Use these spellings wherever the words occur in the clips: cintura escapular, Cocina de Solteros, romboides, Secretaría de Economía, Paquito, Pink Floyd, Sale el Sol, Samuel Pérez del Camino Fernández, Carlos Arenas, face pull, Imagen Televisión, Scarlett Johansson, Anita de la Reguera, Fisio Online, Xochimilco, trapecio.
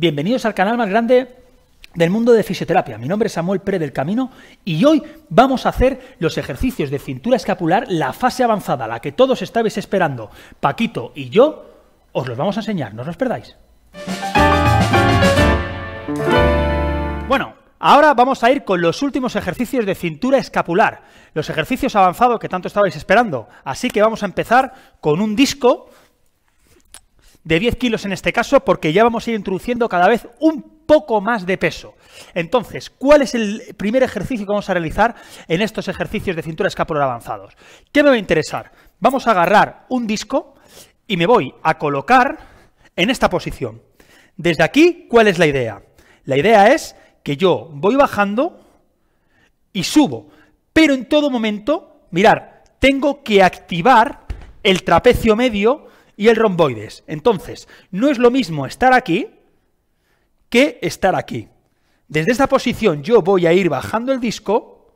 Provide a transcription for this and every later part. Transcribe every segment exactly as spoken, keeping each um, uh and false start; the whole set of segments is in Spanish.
Bienvenidos al canal más grande del mundo de fisioterapia. Mi nombre es Samuel Pérez del Camino y hoy vamos a hacer los ejercicios de cintura escapular, la fase avanzada, la que todos estabais esperando. Paquito y yo os los vamos a enseñar, no os los perdáis. Bueno, ahora vamos a ir con los últimos ejercicios de cintura escapular, los ejercicios avanzados que tanto estabais esperando. Así que vamos a empezar con un disco de diez kilos en este caso, porque ya vamos a ir introduciendo cada vez un poco más de peso. Entonces, ¿cuál es el primer ejercicio que vamos a realizar en estos ejercicios de cintura escapular avanzados? ¿Qué me va a interesar? Vamos a agarrar un disco y me voy a colocar en esta posición. Desde aquí, ¿cuál es la idea? La idea es que yo voy bajando y subo, pero en todo momento, mirar, tengo que activar el trapecio medio y el romboides. Entonces, no es lo mismo estar aquí que estar aquí. Desde esta posición yo voy a ir bajando el disco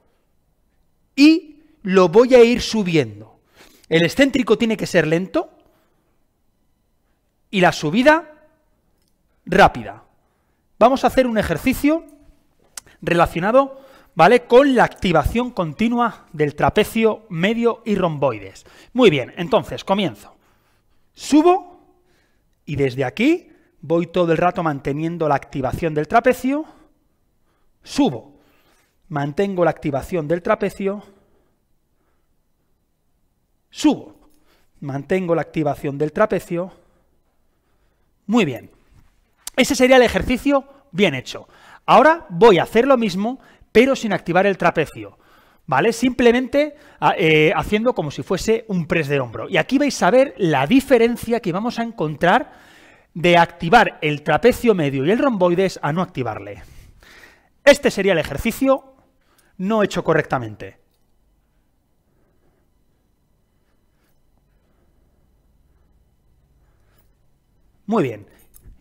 y lo voy a ir subiendo. El excéntrico tiene que ser lento y la subida rápida. Vamos a hacer un ejercicio relacionado, ¿vale?, con la activación continua del trapecio medio y romboides. Muy bien, entonces comienzo. Subo y desde aquí voy todo el rato manteniendo la activación del trapecio, subo, mantengo la activación del trapecio, subo, mantengo la activación del trapecio. Muy bien, ese sería el ejercicio bien hecho. Ahora voy a hacer lo mismo, pero sin activar el trapecio, ¿vale? Simplemente eh, haciendo como si fuese un press de hombro. Y aquí vais a ver la diferencia que vamos a encontrar de activar el trapecio medio y el romboides a no activarle. Este sería el ejercicio no hecho correctamente. Muy bien.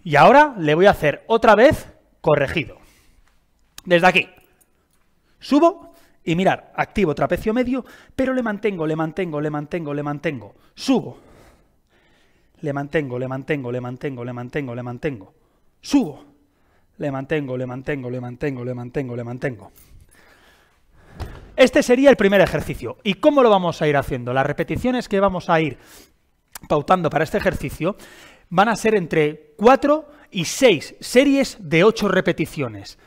Y ahora le voy a hacer otra vez corregido. Desde aquí. Subo. Y mirar, activo trapecio medio, pero le mantengo, le mantengo, le mantengo, le mantengo. Subo. Le mantengo, le mantengo, le mantengo, le mantengo, le mantengo. Subo. Le mantengo, le mantengo, le mantengo, le mantengo, le mantengo. Este sería el primer ejercicio. ¿Y cómo lo vamos a ir haciendo? Las repeticiones que vamos a ir pautando para este ejercicio van a ser entre cuatro y seis series de ocho repeticiones.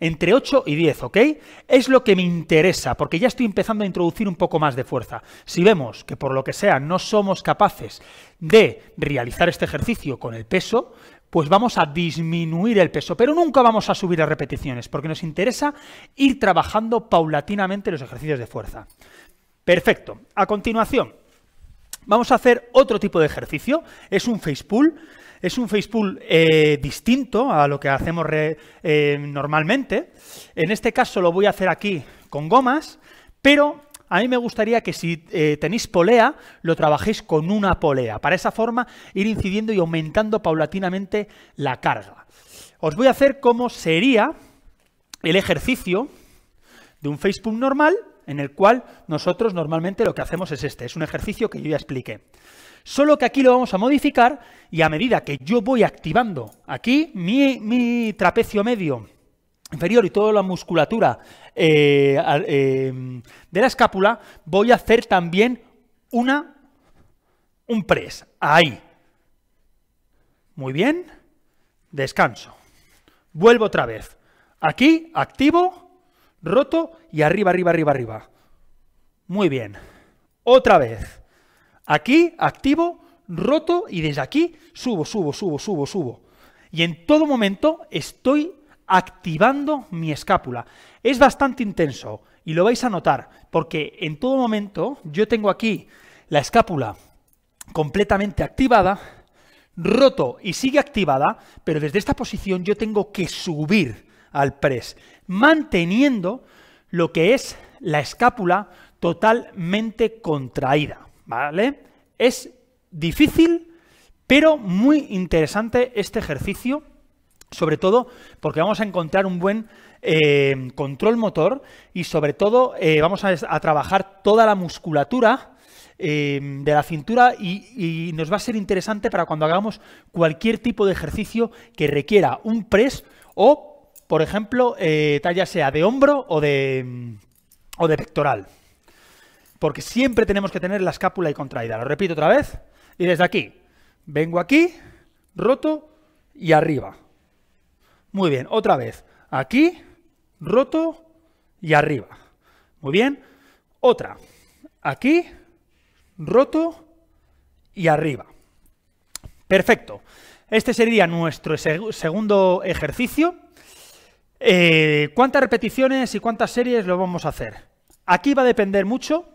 Entre ocho y diez, ¿ok? Es lo que me interesa, porque ya estoy empezando a introducir un poco más de fuerza. Si vemos que por lo que sea no somos capaces de realizar este ejercicio con el peso, pues vamos a disminuir el peso, pero nunca vamos a subir las repeticiones, porque nos interesa ir trabajando paulatinamente los ejercicios de fuerza. Perfecto. A continuación, vamos a hacer otro tipo de ejercicio. Es un face pull. Es un face pull eh, distinto a lo que hacemos re, eh, normalmente. En este caso lo voy a hacer aquí con gomas, pero a mí me gustaría que si eh, tenéis polea, lo trabajéis con una polea. Para esa forma ir incidiendo y aumentando paulatinamente la carga. Os voy a hacer cómo sería el ejercicio de un face pull normal, en el cual nosotros normalmente lo que hacemos es este. Es un ejercicio que yo ya expliqué. Solo que aquí lo vamos a modificar y a medida que yo voy activando aquí mi, mi trapecio medio inferior y toda la musculatura eh, eh, de la escápula, voy a hacer también una, un press. Ahí. Muy bien. Descanso. Vuelvo otra vez. Aquí, activo, roto y arriba, arriba, arriba, arriba. Muy bien. Otra vez. Aquí, activo, roto y desde aquí subo, subo, subo, subo, subo. Y en todo momento estoy activando mi escápula. Es bastante intenso y lo vais a notar porque en todo momento yo tengo aquí la escápula completamente activada, roto y sigue activada, pero desde esta posición yo tengo que subir al press, manteniendo lo que es la escápula totalmente contraída. ¿Vale? Es difícil, pero muy interesante este ejercicio, sobre todo porque vamos a encontrar un buen eh, control motor y sobre todo eh, vamos a, a trabajar toda la musculatura eh, de la cintura y, y nos va a ser interesante para cuando hagamos cualquier tipo de ejercicio que requiera un press o, por ejemplo, eh, talla sea de hombro o de, o de pectoral. Porque siempre tenemos que tener la escápula y contraída. Lo repito otra vez. Y desde aquí. Vengo aquí, roto y arriba. Muy bien, otra vez. Aquí, roto y arriba. Muy bien. Otra. Aquí, roto y arriba. Perfecto. Este sería nuestro seg- segundo ejercicio. Eh, ¿Cuántas repeticiones y cuántas series lo vamos a hacer? Aquí va a depender mucho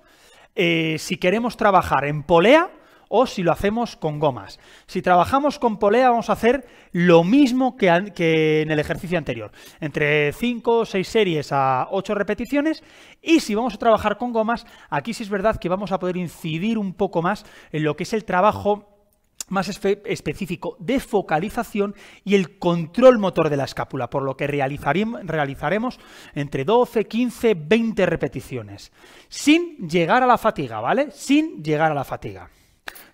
eh, si queremos trabajar en polea o si lo hacemos con gomas. Si trabajamos con polea vamos a hacer lo mismo que, que en el ejercicio anterior, entre cinco o seis series a ocho repeticiones, y si vamos a trabajar con gomas, aquí sí es verdad que vamos a poder incidir un poco más en lo que es el trabajo más espe- específico de focalización y el control motor de la escápula, por lo que realizaremos entre doce, quince, veinte repeticiones, sin llegar a la fatiga, ¿vale? Sin llegar a la fatiga.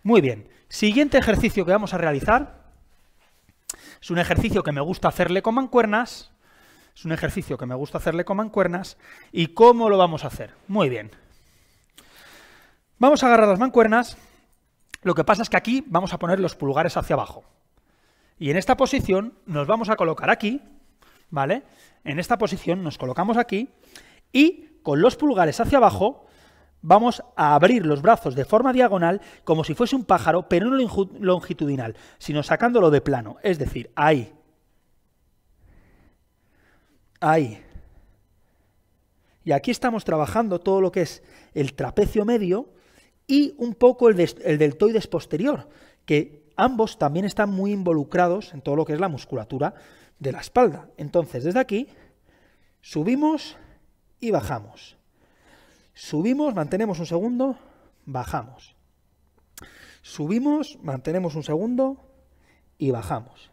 Muy bien, siguiente ejercicio que vamos a realizar es un ejercicio que me gusta hacerle con mancuernas, es un ejercicio que me gusta hacerle con mancuernas, y ¿cómo lo vamos a hacer? Muy bien, vamos a agarrar las mancuernas, lo que pasa es que aquí vamos a poner los pulgares hacia abajo, y en esta posición nos vamos a colocar aquí, ¿vale? En esta posición nos colocamos aquí, y con los pulgares hacia abajo vamos a abrir los brazos de forma diagonal como si fuese un pájaro, pero no longitudinal, sino sacándolo de plano. Es decir, ahí. Ahí. Y aquí estamos trabajando todo lo que es el trapecio medio y un poco el, de, el deltoides posterior, que ambos también están muy involucrados en todo lo que es la musculatura de la espalda. Entonces, desde aquí, subimos y bajamos. Subimos, mantenemos un segundo, bajamos. Subimos, mantenemos un segundo y bajamos.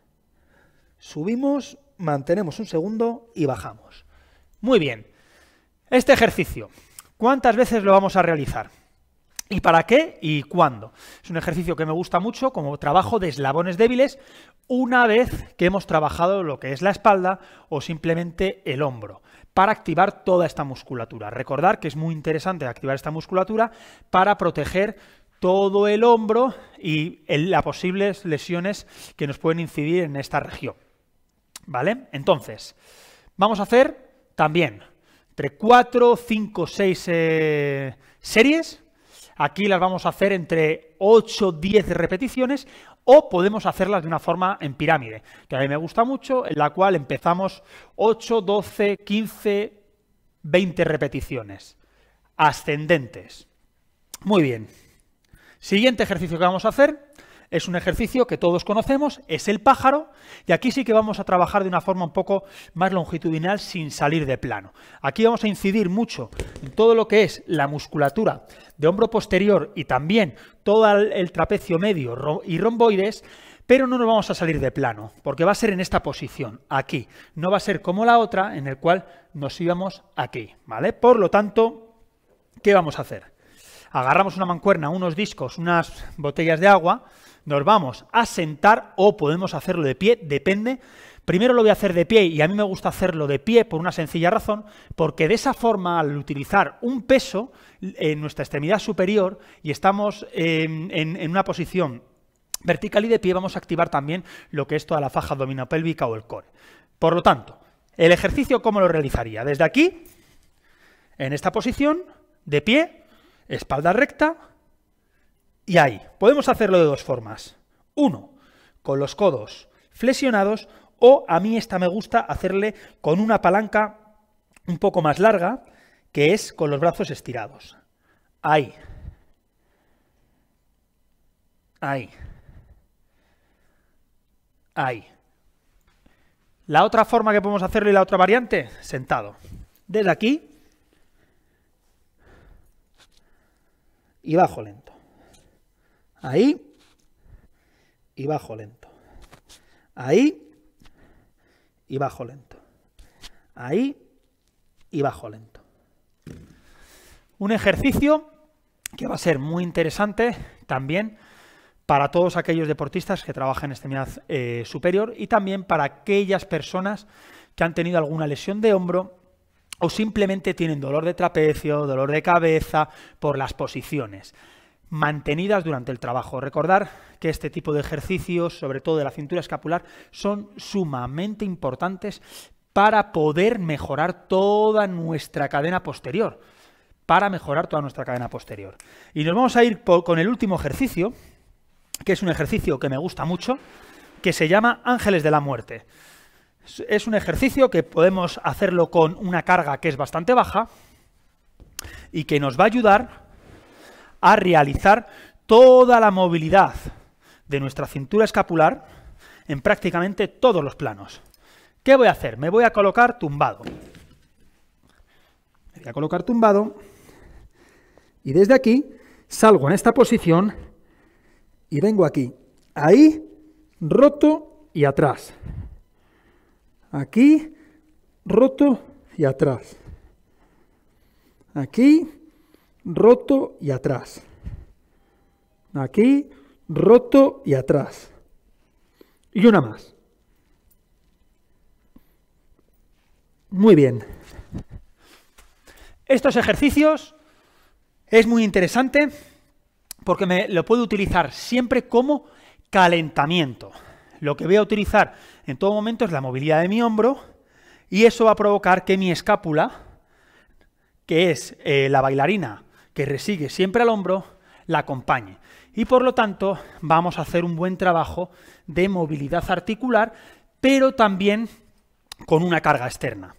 Subimos, mantenemos un segundo y bajamos. Muy bien. Este ejercicio, ¿cuántas veces lo vamos a realizar? ¿Y para qué y cuándo? Es un ejercicio que me gusta mucho como trabajo de eslabones débiles una vez que hemos trabajado lo que es la espalda o simplemente el hombro, para activar toda esta musculatura. Recordar que es muy interesante activar esta musculatura para proteger todo el hombro y las posibles lesiones que nos pueden incidir en esta región. ¿Vale? Entonces, vamos a hacer también entre cuatro, cinco, seis eh, series. Aquí las vamos a hacer entre ocho, diez repeticiones, o podemos hacerlas de una forma en pirámide, que a mí me gusta mucho, en la cual empezamos ocho, doce, quince, veinte repeticiones ascendentes. Muy bien. Siguiente ejercicio que vamos a hacer es un ejercicio que todos conocemos, es el pájaro, y aquí sí que vamos a trabajar de una forma un poco más longitudinal sin salir de plano. Aquí vamos a incidir mucho en todo lo que es la musculatura de hombro posterior y también todo el trapecio medio y romboides, pero no nos vamos a salir de plano, porque va a ser en esta posición, aquí. No va a ser como la otra, en el cual nos íbamos aquí, ¿vale? Por lo tanto, ¿qué vamos a hacer? Agarramos una mancuerna, unos discos, unas botellas de agua, nos vamos a sentar o podemos hacerlo de pie, depende. Primero lo voy a hacer de pie y a mí me gusta hacerlo de pie por una sencilla razón, porque de esa forma al utilizar un peso en nuestra extremidad superior y estamos en, en, en una posición vertical y de pie, vamos a activar también lo que es toda la faja abdominopélvica o el core. Por lo tanto, el ejercicio, ¿cómo lo realizaría? Desde aquí, en esta posición, de pie, espalda recta, y ahí. Podemos hacerlo de dos formas. Uno, con los codos flexionados, o a mí esta me gusta hacerle con una palanca un poco más larga, que es con los brazos estirados. Ahí. Ahí. Ahí. La otra forma que podemos hacerlo y la otra variante, sentado. Desde aquí. Y bajo lento. Ahí. Y bajo lento. Ahí. Y bajo lento. Ahí. Y bajo lento. Un ejercicio que va a ser muy interesante también para todos aquellos deportistas que trabajan en extremidad eh, superior y también para aquellas personas que han tenido alguna lesión de hombro o simplemente tienen dolor de trapecio, dolor de cabeza por las posiciones mantenidas durante el trabajo. Recordar que este tipo de ejercicios, sobre todo de la cintura escapular, son sumamente importantes para poder mejorar toda nuestra cadena posterior, para mejorar toda nuestra cadena posterior. Y nos vamos a ir por, con el último ejercicio, que es un ejercicio que me gusta mucho, que se llama Ángeles de la Muerte. Es un ejercicio que podemos hacerlo con una carga que es bastante baja y que nos va a ayudar a realizar toda la movilidad de nuestra cintura escapular en prácticamente todos los planos. ¿Qué voy a hacer? Me voy a colocar tumbado. Me voy a colocar tumbado y desde aquí salgo en esta posición y vengo aquí. Ahí, roto y atrás. Aquí, roto y atrás. Aquí, roto y atrás. Aquí, roto y atrás. Y una más. Muy bien. Estos ejercicios es muy interesante porque me lo puedo utilizar siempre como calentamiento. Lo que voy a utilizar en todo momento es la movilidad de mi hombro y eso va a provocar que mi escápula, que es eh, la bailarina que resigue siempre al hombro, la acompañe. Y por lo tanto vamos a hacer un buen trabajo de movilidad articular, pero también con una carga externa.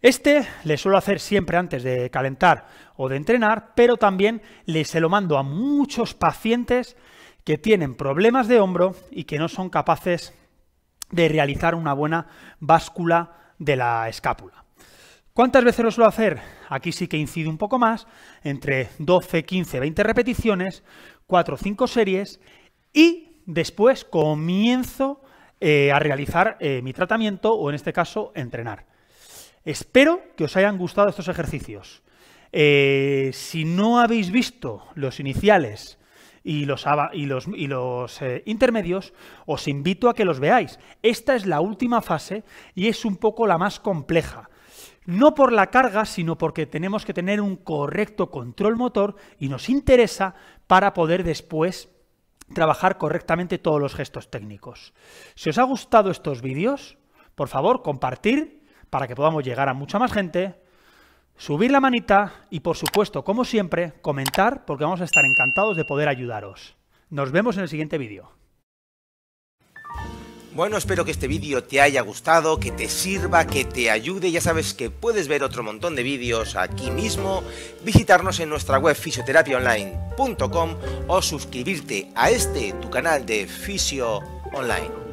Este le suelo hacer siempre antes de calentar o de entrenar, pero también le se lo mando a muchos pacientes que tienen problemas de hombro y que no son capaces de realizar una buena báscula de la escápula. ¿Cuántas veces lo suelo hacer? Aquí sí que incide un poco más, entre doce, quince, veinte repeticiones, cuatro o cinco series y después comienzo eh, a realizar eh, mi tratamiento o en este caso entrenar. Espero que os hayan gustado estos ejercicios. Eh, si no habéis visto los iniciales y los, y los, y los eh, intermedios, os invito a que los veáis. Esta es la última fase y es un poco la más compleja. No por la carga, sino porque tenemos que tener un correcto control motor y nos interesa para poder después trabajar correctamente todos los gestos técnicos. Si os ha gustado estos vídeos, por favor, compartir para que podamos llegar a mucha más gente. Subir la manita y, por supuesto, como siempre, comentar porque vamos a estar encantados de poder ayudaros. Nos vemos en el siguiente vídeo. Bueno, espero que este vídeo te haya gustado, que te sirva, que te ayude. Ya sabes que puedes ver otro montón de vídeos aquí mismo, visitarnos en nuestra web fisioterapiaonline punto com o suscribirte a este, tu canal de Fisio Online.